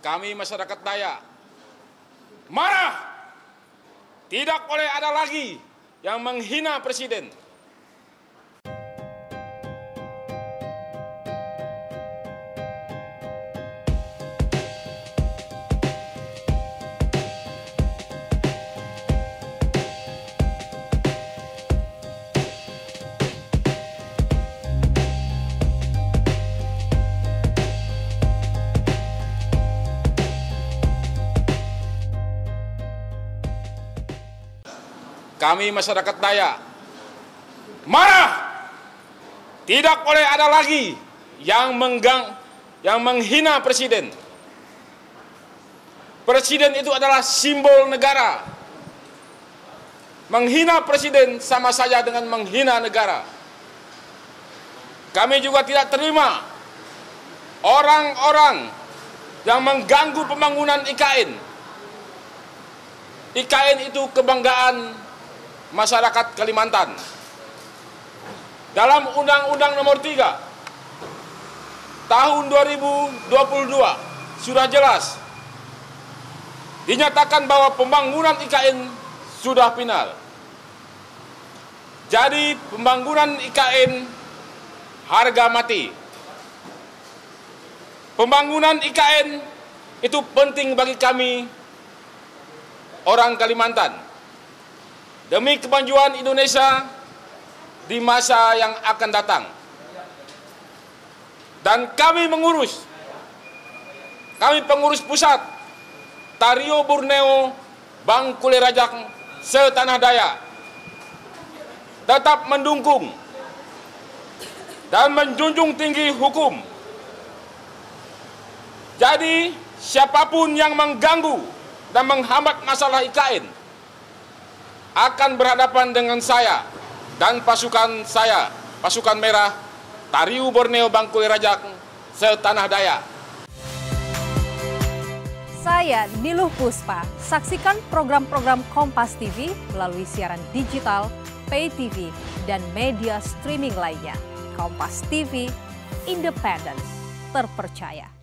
Kami masyarakat Dayak marah, tidak boleh ada lagi yang menghina Presiden. Kami masyarakat Dayak marah, tidak boleh ada lagi yang menghina Presiden. Presiden itu adalah simbol negara. Menghina Presiden sama saja dengan menghina negara. Kami juga tidak terima orang-orang yang mengganggu pembangunan IKN. IKN itu kebanggaan masyarakat Kalimantan. Dalam Undang-Undang Nomor 3 Tahun 2022 sudah jelas dinyatakan bahwa pembangunan IKN sudah final. Jadi pembangunan IKN harga mati. Pembangunan IKN itu penting bagi kami orang Kalimantan, demi kemajuan Indonesia di masa yang akan datang. Dan kami pengurus pusat Tariu Borneo Bangkule Rajakng setanah Dayak, tetap mendukung dan menjunjung tinggi hukum. Jadi siapapun yang mengganggu dan menghambat masalah IKN akan berhadapan dengan saya dan pasukan saya, Pasukan Merah Tariu Borneo Bangkule Rajakng setanah Dayak. Saya Niluh Puspa. Saksikan program-program Kompas TV melalui siaran digital, pay TV, dan media streaming lainnya. Kompas TV, independen, terpercaya.